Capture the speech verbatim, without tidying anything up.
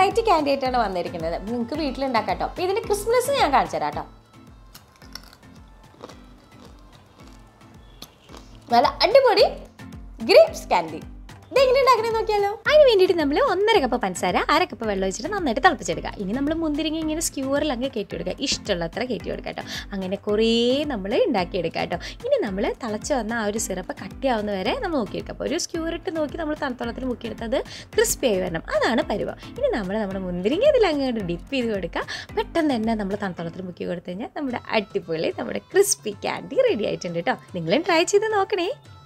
variety candidate. I will show you this Christmas. This is grapes candy. This is a cup of pansara, a cup of logic, and a cup of jellica. In the Mundring in a skewer langa catered, Istalatra catered cato, and a Korean number in Dakated cato. In a number, Talacha now is a cutty on the Vere, the Moki cup, or skewer to Noki number Tanthana Mukita, crispy venom, and a periva. In a number of Mundring, the langa deep periodica, but then the number Tanthana Mukita, number at the bullet, number crispy candy radiated it up. England tries it in the Okane.